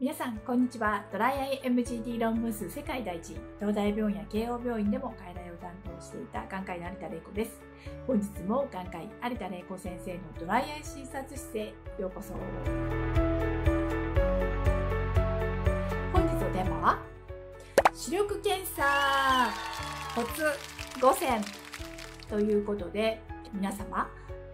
皆さんこんにちは。ドライアイ MGD 論文数世界第一位、東大病院や慶応病院でも外来を担当していた眼科医の有田玲子です。本日も眼科医有田玲子先生のドライアイ診察室へようこそ。本日のテーマは視力検査コツ5選ということで、皆様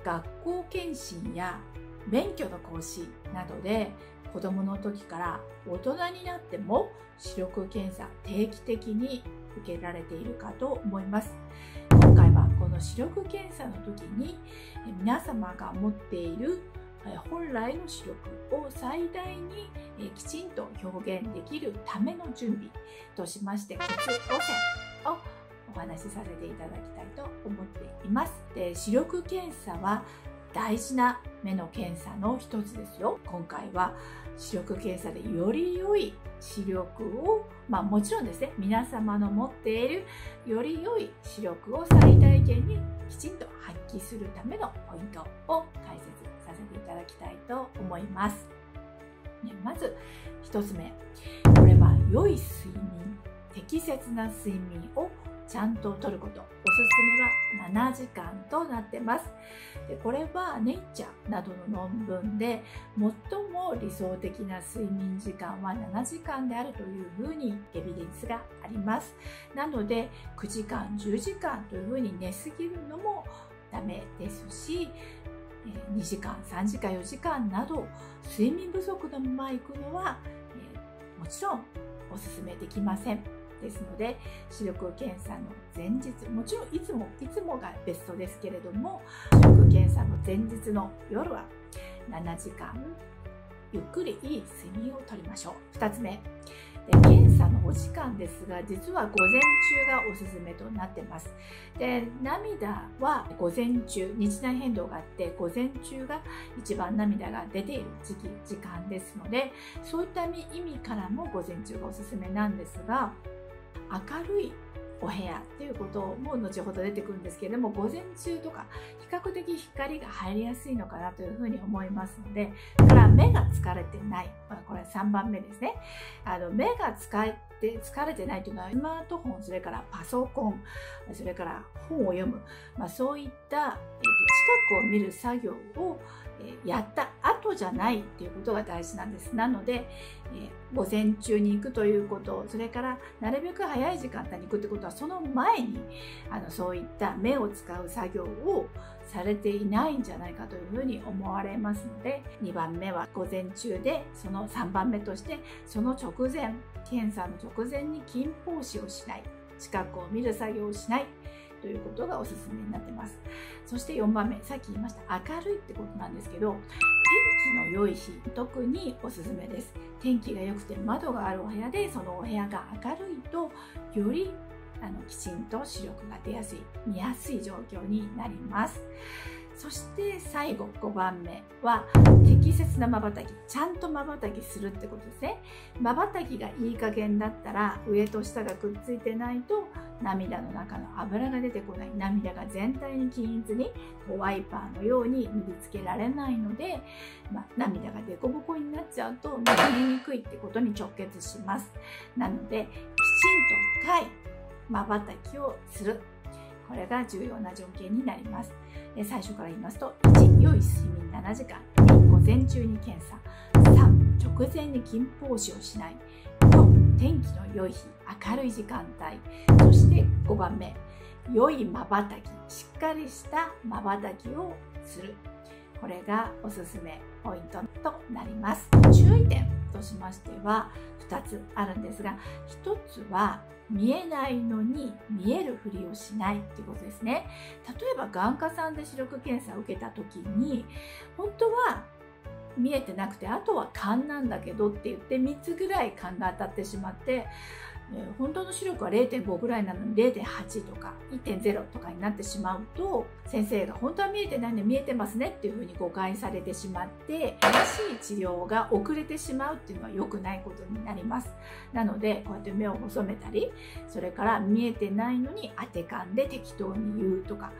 学校検診や免許の更新などで子どもの時から大人になっても視力検査定期的に受けられているかと思います。今回はこの視力検査の時に皆様が持っている本来の視力を最大にきちんと表現できるための準備としまして、コツ5選をお話しさせていただきたいと思っています。で、視力検査は大事な目の検査の一つですよ。今回は視力検査でより良い視力を、もちろんですね、皆様の持っているより良い視力を最大限にきちんと発揮するためのポイントを解説させていただきたいと思います。まず1つ目、これは良い睡眠、適切な睡眠をちゃんととること。おすすめは7時間となってます。で、これはネイチャーなどの論文で、最も理想的な睡眠時間は7時間であるというふうにエビデンスがあります。なので9時間10時間というふうに寝すぎるのもダメですし、2時間3時間4時間など睡眠不足のまま行くのはもちろんおすすめできません。ですので、視力検査の前日、もちろんいつもがベストですけれども、視力検査の前日の夜は7時間ゆっくりいい睡眠をとりましょう。2つ目、検査のお時間ですが、実は午前中がおすすめとなってます。で、涙は午前中、日内変動があって午前中が一番涙が出ている時間ですので、そういった意味からも午前中がおすすめなんですが、明るいお部屋っていうことも後ほど出てくるんですけれども、午前中とか比較的光が入りやすいのかなというふうに思いますので、だから目が疲れてない、これは3番目ですね。目が疲れてないというのは、スマートフォン、それからパソコン、それから本を読む、そういった近くを見る作業をやった後じゃないっていうことが大事なんです。なので、午前中に行くということ、それからなるべく早い時間帯に行くということは、その前にそういった目を使う作業をされていないんじゃないかというふうに思われますので、2番目は午前中で、その3番目としてその直前、検査の直前に近方視をしない、近くを見る作業をしないということがおすすめになってます。そして4番目、さっき言いました明るいってことなんですけど、天気の良い日、特におすすめです。天気が良くて窓があるお部屋で、そのお部屋が明るいと、よりきちんと視力が出やすい、見やすい状況になります。そして最後5番目は適切な瞬き、ちゃんと瞬きするってことですね。瞬きがいい加減だったら、上と下がくっついてないと涙の中の油が出てこない、涙が全体に均一にワイパーのように塗りつけられないので、涙が凸凹になっちゃうと見えにくいってことに直結します。なのできちんと深い瞬きをする、これが重要な条件になります。最初から言いますと、1、良い睡眠7時間、2、午前中に検査、3、直前に近方視をしない、4、天気の良い日、明るい時間帯、そして5番目、良い瞬き、しっかりした瞬きをする。これがおすすめポイントとなります。注意点としましては2つあるんですが、1つは見えないのに見えるふりをしないっていうことですね。例えば眼科さんで視力検査を受けた時に、本当は見えてなくて、あとは勘なんだけどって言って3つぐらい勘が当たってしまって、本当の視力は 0.5 ぐらいなのに 0.8 とか 1.0 とかになってしまうと、先生が本当は見えてないのに見えてますねっていうふうに誤解されてしまって、正しい治療が遅れてしまうっていうのは良くないことになります。なので、こうやって目を細めたり、それから見えてないのに当て勘で適当に言うとか、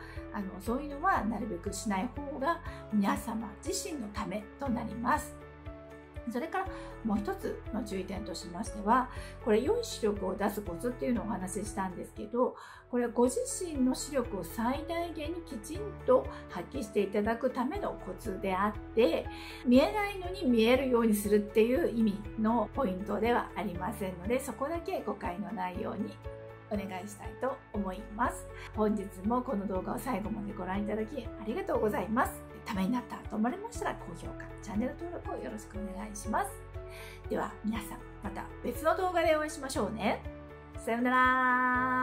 そういうのはなるべくしない方が皆様自身のためとなります。それからもう一つの注意点としましては、これ良い視力を出すコツっていうのをお話ししたんですけど、これご自身の視力を最大限にきちんと発揮していただくためのコツであって、見えないのに見えるようにするっていう意味のポイントではありませんので、そこだけ誤解のないようにお願いしたいと思います。本日もこの動画を最後までご覧いただきありがとうございます。ためになったと思われましたら高評価、チャンネル登録をよろしくお願いします。では皆さん、また別の動画でお会いしましょうね。さようなら。